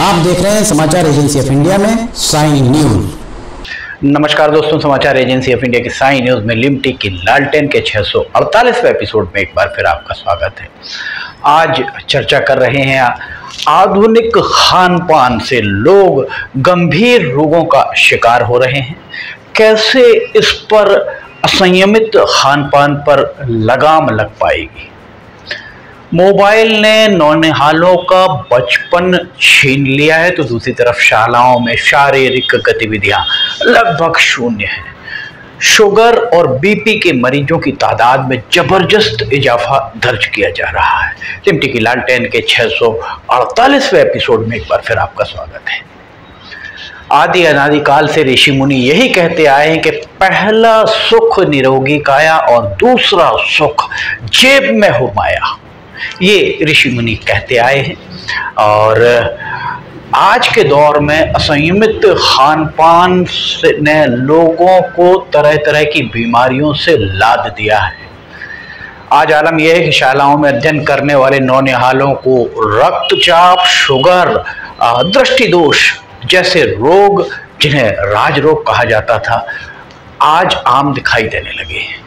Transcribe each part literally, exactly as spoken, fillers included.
आप देख रहे हैं समाचार एजेंसी ऑफ इंडिया में साई न्यूज। नमस्कार दोस्तों, समाचार एजेंसी ऑफ इंडिया की साई न्यूज में लिमटी की लालटेन के छह सौ अड़तालीसवें एपिसोड में एक बार फिर आपका स्वागत है। आज चर्चा कर रहे हैं आधुनिक खान पान से लोग गंभीर रोगों का शिकार हो रहे हैं, कैसे इस पर असंयमित खान पान पर लगाम लग पाएगी। मोबाइल ने नौनिहालों का बचपन छीन लिया है तो दूसरी तरफ शालाओं में शारीरिक गतिविधियां लगभग शून्य है। शुगर और बीपी के मरीजों की तादाद में जबरदस्त इजाफा दर्ज किया जा रहा है। लिमटी की लालटेन के छह सौ अड़तालीसवें एपिसोड में एक बार फिर आपका स्वागत है। आदि अनादिकाल से ऋषि मुनि यही कहते आए हैं कि पहला सुख निरोगी काया और दूसरा सुख जेब में हो माया, ये ऋषि मुनि कहते आए हैं। और आज के दौर में असंयमित खान पान ने लोगों को तरह तरह की बीमारियों से लाद दिया है। आज आलम यह है कि शालाओं में अध्ययन करने वाले नौनिहालों को रक्तचाप, शुगर, दृष्टिदोष जैसे रोग जिन्हें राजरोग कहा जाता था, आज आम दिखाई देने लगे हैं।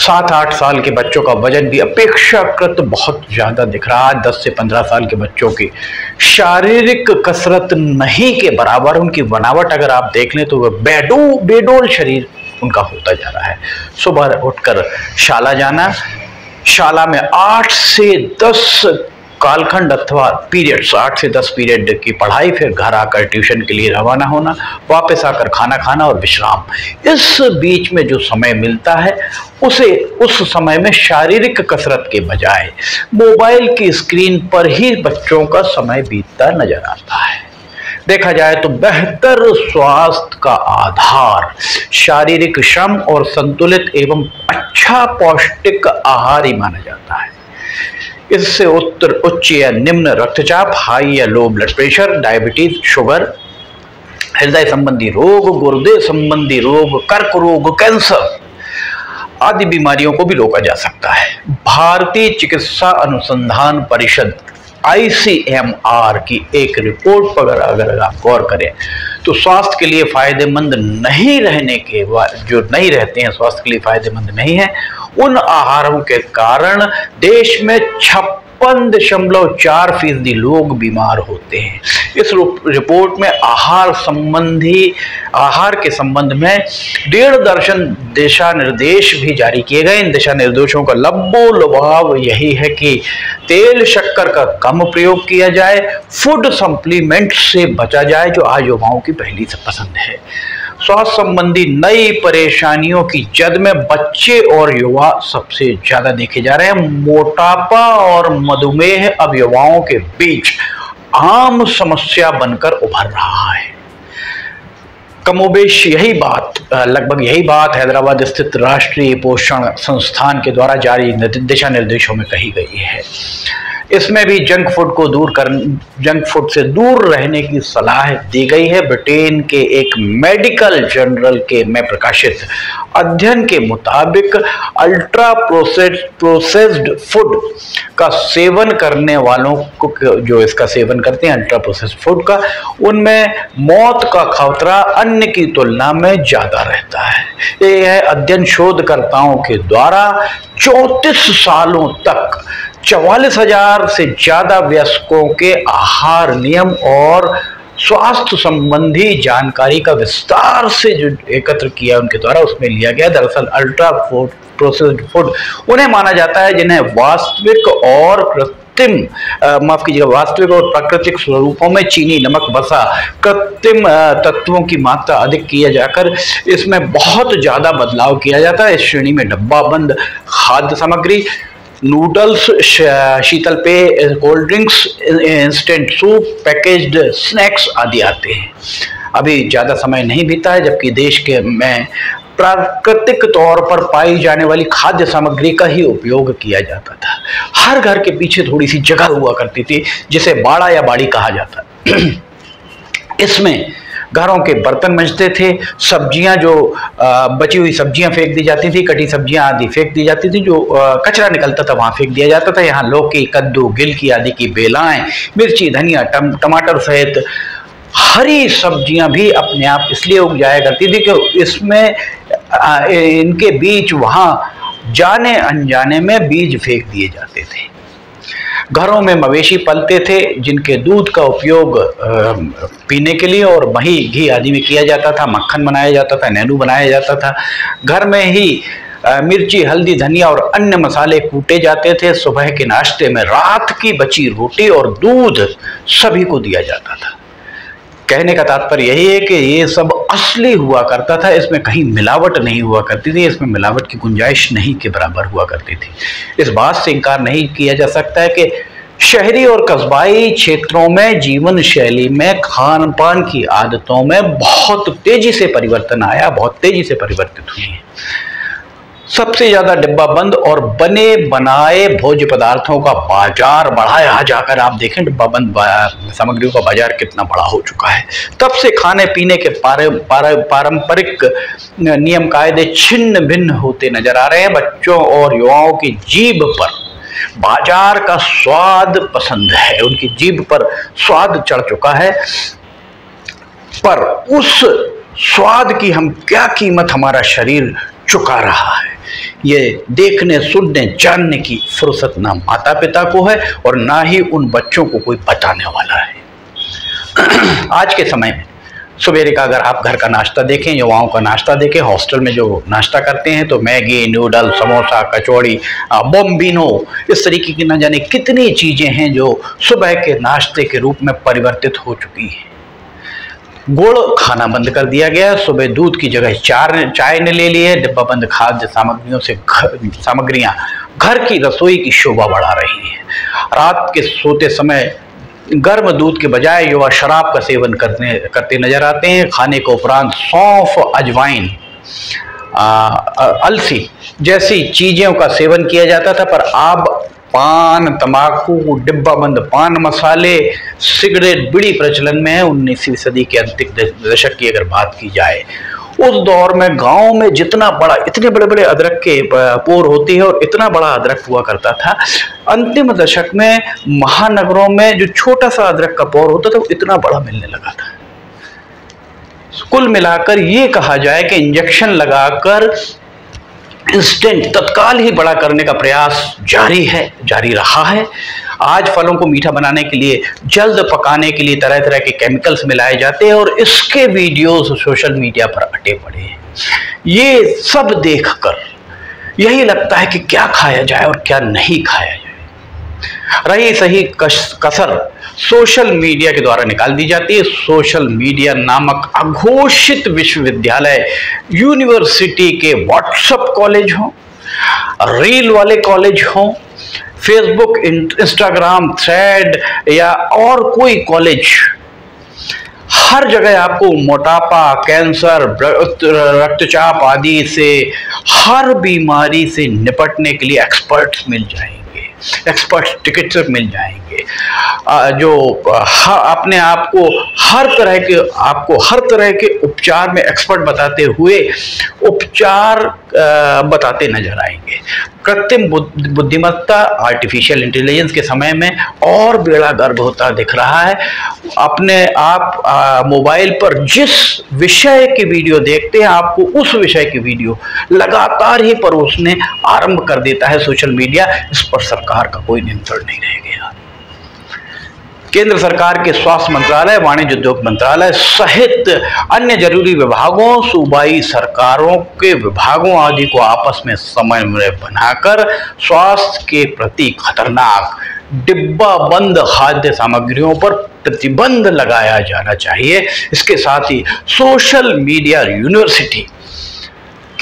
सात आठ साल के बच्चों का वजन भी अपेक्षाकृत बहुत ज़्यादा दिख रहा है। दस से पंद्रह साल के बच्चों की शारीरिक कसरत नहीं के बराबर, उनकी बनावट अगर आप देख लें तो वह बेडू बेडोल शरीर उनका होता जा रहा है। सुबह उठकर शाला जाना, शाला में आठ से दस कालखंड अथवा पीरियड्स, आठ से दस पीरियड की पढ़ाई, फिर घर आकर ट्यूशन के लिए रवाना होना, वापस आकर खाना खाना और विश्राम। इस बीच में जो समय मिलता है उसे उस समय में शारीरिक कसरत के बजाय मोबाइल की स्क्रीन पर ही बच्चों का समय बीतता नजर आता है। देखा जाए तो बेहतर स्वास्थ्य का आधार शारीरिक श्रम और संतुलित एवं अच्छा पौष्टिक आहार ही माना जाता है। इससे उत्तर उच्च या निम्न रक्तचाप, हाई या low blood pressure, diabetes, sugar, हृदय संबंधी रोग, गुर्दे संबंधी रोग, कर्क रोग, कैंसर आदि बीमारियों को भी रोका जा सकता है। भारतीय चिकित्सा अनुसंधान परिषद आई सी एम आर की एक रिपोर्ट पर अगर आप गौर करें तो स्वास्थ्य के लिए फायदेमंद नहीं रहने के जो नहीं रहते हैं स्वास्थ्य के लिए फायदेमंद नहीं है, उन आहारों के कारण देश में छप्पन दशमलव चार फीसदी लोग बीमार होते हैं। इस रिपोर्ट में आहार संबंधी आहार के संबंध में डेढ़ दर्जन दिशा निर्देश भी जारी किए गए। इन दिशा निर्देशों का लब्बोलुभाव यही है कि तेल शक्कर का कम प्रयोग किया जाए, फूड सप्लीमेंट से बचा जाए जो आज युवाओं की पहली से पसंद है। स्वास्थ्य संबंधी नई परेशानियों की जद में बच्चे और युवा सबसे ज्यादा देखे जा रहे हैं। मोटापा और मधुमेह अब युवाओं के बीच आम समस्या बनकर उभर रहा है। कमोबेश यही बात लगभग यही बात हैदराबाद स्थित राष्ट्रीय पोषण संस्थान के द्वारा जारी दिशा निर्देशों में कही गई है। इसमें भी जंक फूड को दूर कर जंक फूड से दूर रहने की सलाह दी गई है। ब्रिटेन के एक मेडिकल जर्नल के में प्रकाशित अध्ययन के मुताबिक अल्ट्रा प्रोसेस प्रोसेस्ड फूड का सेवन करने वालों को, जो इसका सेवन करते हैं अल्ट्रा प्रोसेस्ड फूड का, उनमें मौत का खतरा अन्य की तुलना में ज़्यादा रहता है। यह अध्ययन शोधकर्ताओं के द्वारा चौंतीस सालों तक चवालीस हजार से ज़्यादा वयस्कों के आहार नियम और स्वास्थ्य संबंधी जानकारी का विस्तार से जो एकत्र किया उनके द्वारा, उसमें लिया गया। दरअसल अल्ट्रा फूड प्रोसेस्ड फूड उन्हें माना जाता है जिन्हें वास्तविक और कृत्रिम माफ कीजिएगा वास्तविक और प्राकृतिक स्वरूपों में चीनी, नमक, वसा, कृत्रिम तत्वों की मात्रा अधिक किया जाकर इसमें बहुत ज़्यादा बदलाव किया जाता है। इस श्रेणी में डब्बाबंद खाद्य सामग्री, नूडल्स, शीतल पेय, cold drinks, instant soup, packaged snacks आदि आते हैं। अभी ज़्यादा समय नहीं बीता है जबकि देश के में प्राकृतिक तौर पर पाई जाने वाली खाद्य सामग्री का ही उपयोग किया जाता था। हर घर के पीछे थोड़ी सी जगह हुआ करती थी जिसे बाड़ा या बाड़ी कहा जाता। इसमें घरों के बर्तन मंजते थे, सब्जियां जो बची हुई सब्जियां फेंक दी जाती थी, कटी सब्जियां आदि फेंक दी जाती थी, जो कचरा निकलता था वहाँ फेंक दिया जाता था। यहाँ लौकी, कद्दू, गिलकी आदि की बेलाएं, मिर्ची, धनिया, टम, टमाटर सहित हरी सब्जियां भी अपने आप इसलिए उग जाया करती थी कि इसमें इनके बीज वहाँ जाने अनजाने में बीज फेंक दिए जाते थे। घरों में मवेशी पलते थे जिनके दूध का उपयोग पीने के लिए और मही, घी आदि में किया जाता था। मक्खन बनाया जाता था, नैनू बनाया जाता था। घर में ही मिर्ची, हल्दी, धनिया और अन्य मसाले कूटे जाते थे। सुबह के नाश्ते में रात की बची रोटी और दूध सभी को दिया जाता था। कहने का तात्पर्य यही है कि ये सब असली हुआ करता था, इसमें कहीं मिलावट नहीं हुआ करती थी, इसमें मिलावट की गुंजाइश नहीं के बराबर हुआ करती थी। इस बात से इनकार नहीं किया जा सकता है कि शहरी और कस्बाई क्षेत्रों में जीवन शैली में, खान पान की आदतों में बहुत तेजी से परिवर्तन आया, बहुत तेजी से परिवर्तित हुई है। सबसे ज़्यादा डिब्बा बंद और बने बनाए भोज्य पदार्थों का बाजार बढ़ा। यहाँ जाकर आप देखें डिब्बा बंद सामग्रियों का बाजार कितना बड़ा हो चुका है। तब से खाने पीने के पारे, पारे, पारंपरिक नियम कायदे छिन्न भिन्न होते नजर आ रहे हैं। बच्चों और युवाओं की जीभ पर बाजार का स्वाद पसंद है, उनकी जीभ पर स्वाद चढ़ चुका है। पर उस स्वाद की हम क्या कीमत हमारा शरीर चुका रहा है, ये देखने, सुनने, जानने की फुर्सत ना माता पिता को है और ना ही उन बच्चों को कोई बताने वाला है। आज के समय में सवेरे का अगर आप घर का नाश्ता देखें, युवाओं का नाश्ता देखें, हॉस्टल में जो नाश्ता करते हैं तो मैगी, नूडल, समोसा, कचौड़ी, बॉम्बिनो, इस तरीके की ना जाने कितनी चीज़ें हैं जो सुबह के नाश्ते के रूप में परिवर्तित हो चुकी हैं। गुड़ खाना बंद कर दिया गया, सुबह दूध की जगह चार चाय ने ले ली है। डिब्बा बंद खाद्य सामग्रियों से सामग्रियां घर की रसोई की शोभा बढ़ा रही है। रात के सोते समय गर्म दूध के बजाय युवा शराब का सेवन करने करते नजर आते हैं। खाने के उपरांत सौंफ, अजवाइन, अलसी जैसी चीज़ों का सेवन किया जाता था, पर अब पान, तंबाकू, डिब्बा बंद पान मसाले, सिगरेट, बीड़ी प्रचलन में है। उन्नीसवीं सदी के अंतिम दशक की अगर बात की जाए, उस दौर में गांव में जितना बड़ा, इतने बड़े बड़े अदरक के पोर होती है और इतना बड़ा अदरक हुआ करता था। अंतिम दशक में महानगरों में जो छोटा सा अदरक का पोर होता था वो इतना बड़ा मिलने लगा था। कुल मिलाकर ये कहा जाए कि इंजेक्शन लगाकर इंस्टेंट, तत्काल ही बड़ा करने का प्रयास जारी है, जारी रहा है। आज फलों को मीठा बनाने के लिए, जल्द पकाने के लिए तरह तरह के केमिकल्स मिलाए जाते हैं और इसके वीडियोस सोशल मीडिया पर अटे पड़े हैं। ये सब देखकर यही लगता है कि क्या खाया जाए और क्या नहीं खाया जाए। रही सही कसर सोशल मीडिया के द्वारा निकाल दी जाती है। सोशल मीडिया नामक अघोषित विश्वविद्यालय, यूनिवर्सिटी के व्हाट्सएप कॉलेज हों, रील वाले कॉलेज हों, फेसबुक, इंस्टाग्राम, थ्रेड या और कोई कॉलेज, हर जगह आपको मोटापा, कैंसर, रक्तचाप आदि से, हर बीमारी से निपटने के लिए एक्सपर्ट्स मिल जाएंगे, एक्सपर्ट टिकट मिल जाएंगे, जो अपने आप को हर तरह के आपको हर तरह के उपचार में एक्सपर्ट बताते हुए उपचार बताते नजर आएंगे। कृत्रिम बुद्धिमत्ता, आर्टिफिशियल इंटेलिजेंस के समय में और बेड़ा गर्क होता दिख रहा है। अपने आप मोबाइल पर जिस विषय की वीडियो देखते हैं, आपको उस विषय की वीडियो लगातार ही परोसने आरंभ कर देता है सोशल मीडिया। इस पर सरकार का कोई नियंत्रण नहीं रह गया। केंद्र सरकार के स्वास्थ्य मंत्रालय, वाणिज्य उद्योग मंत्रालय सहित अन्य जरूरी विभागों, सूबाई सरकारों के विभागों आदि को आपस में समन्वय बनाकर स्वास्थ्य के प्रति खतरनाक डिब्बा बंद खाद्य सामग्रियों पर प्रतिबंध लगाया जाना चाहिए। इसके साथ ही सोशल मीडिया यूनिवर्सिटी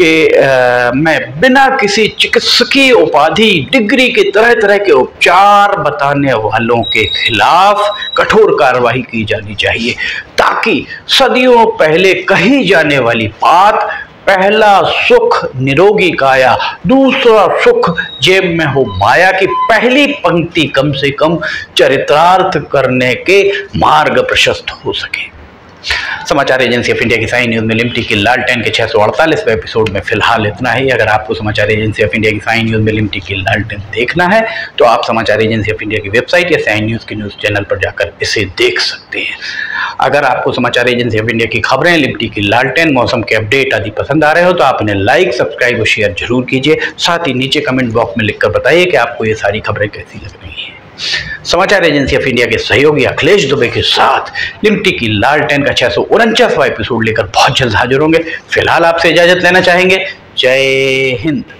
के आ, मैं बिना किसी चिकित्सकीय उपाधि, डिग्री के तरह तरह के उपचार बताने वालों के खिलाफ कठोर कार्रवाई की जानी चाहिए, ताकि सदियों पहले कही जाने वाली बात, पहला सुख निरोगी काया, दूसरा सुख जेब में हो माया, की पहली पंक्ति कम से कम चरितार्थ करने के मार्ग प्रशस्त हो सके। समाचार एजेंसी ऑफ इंडिया की साई न्यूज में लिमटी की लालटेन के छः सौ अड़तालीसवें एपिसोड में फिलहाल इतना ही। अगर आपको समाचार एजेंसी ऑफ इंडिया की साई न्यूज में लिमटी की लालटेन देखना है तो आप समाचार एजेंसी ऑफ इंडिया की वेबसाइट या साई न्यूज के न्यूज चैनल पर जाकर इसे देख सकते हैं। अगर आपको समाचार एजेंसी ऑफ इंडिया की खबरें, लिमटी की लालटेन, मौसम के अपडेट आदि पसंद आ रहे हो तो आप इन्हें लाइक, सब्सक्राइब और शेयर जरूर कीजिए। साथ ही नीचे कमेंट बॉक्स में लिखकर बताइए कि आपको ये सारी खबरें कैसी लग रही हैं। समाचार एजेंसी ऑफ इंडिया के सहयोगी अखिलेश दुबे के साथ लिमटी की लालटेन का छः सौ उनचासवां एपिसोड लेकर बहुत जल्द हाजिर होंगे। फिलहाल आपसे इजाजत लेना चाहेंगे। जय हिंद।